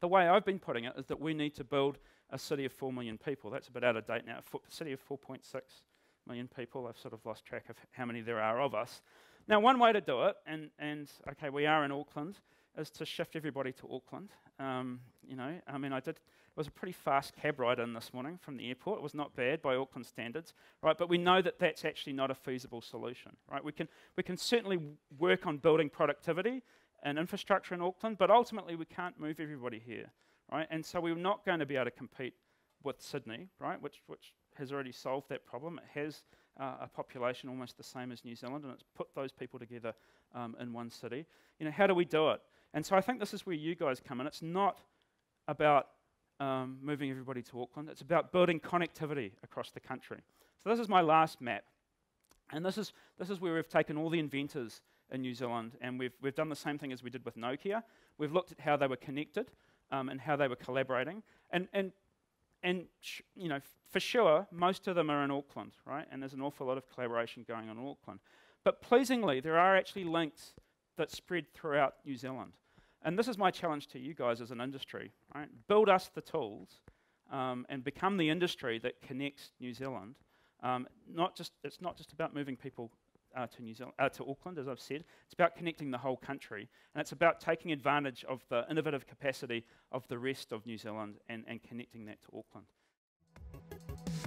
The way I've been putting it is that we need to build a city of 4 million people. That's a bit out of date now. A city of 4.6 million people. I've sort of lost track of how many there are of us. Now, one way to do it, and okay, we are in Auckland, is to shift everybody to Auckland. You know, I mean, it was a pretty fast cab ride in this morning from the airport. It was not bad by Auckland standards, right? But we know that that's actually not a feasible solution, right? We can certainly work on building productivity and infrastructure in Auckland, but ultimately we can't move everybody here, right? And so we're not going to be able to compete with Sydney, right? Which has already solved that problem. It has a population almost the same as New Zealand, and it's put those people together in one city. You know, how do we do it? And so I think this is where you guys come in. It's not about moving everybody to Auckland. It's about building connectivity across the country. So this is my last map, and this is where we've taken all the inventors in New Zealand, and we've done the same thing as we did with Nokia. We've looked at how they were connected and how they were collaborating, and you know, for sure, most of them are in Auckland, right? And there's an awful lot of collaboration going on in Auckland. But pleasingly, there are actually links that spread throughout New Zealand. And this is my challenge to you guys as an industry, right? Build us the tools and become the industry that connects New Zealand. It's not just about moving people to Auckland, as I've said. It's about connecting the whole country, and it's about taking advantage of the innovative capacity of the rest of New Zealand and connecting that to Auckland.